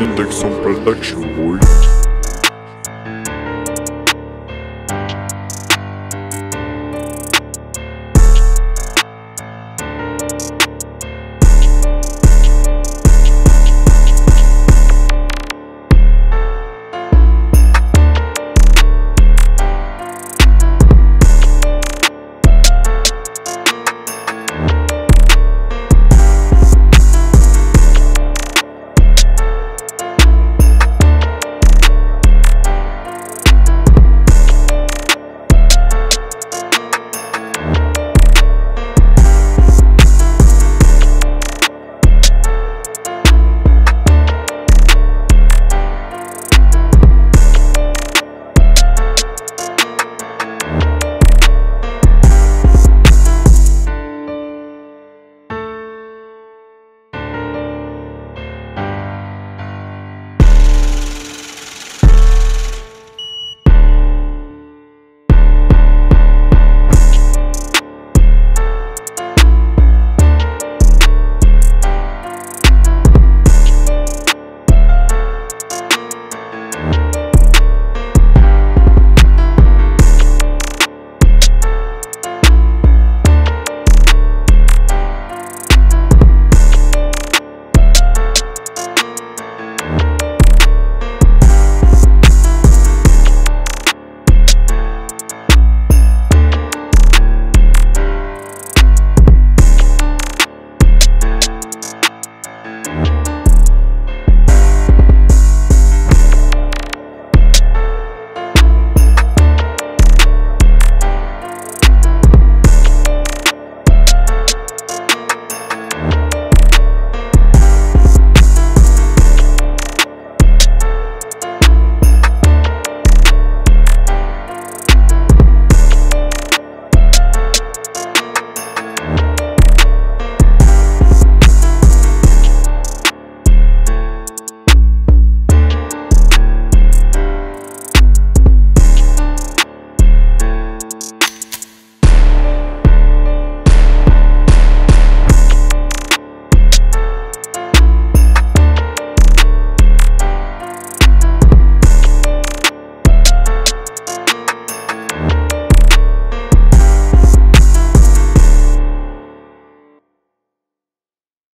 Index on production, boy.